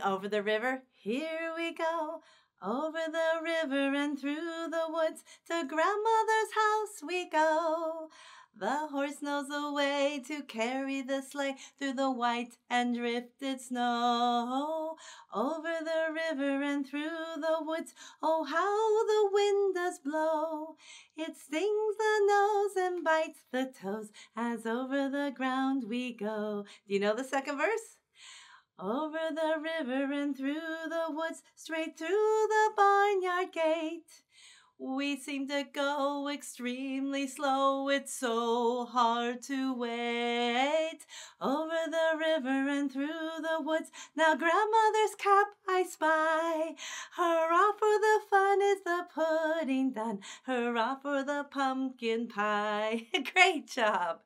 sing Over the River. Here we go. Over the river and through the woods, to grandmother's house we go. The horse knows the way to carry the sleigh through the white and drifted snow. Over the river and through the woods, oh how the wind does blow. It stings the nose and bites the toes as over the ground we go. Do you know the second verse? Over the river and through the woods, straight through the barnyard gate. We seem to go extremely slow, it's so hard to wait. Over the river and through the woods, now grandmother's cap I spy. Hurrah for the fun, is the pudding done? Hurrah for the pumpkin pie. Great job!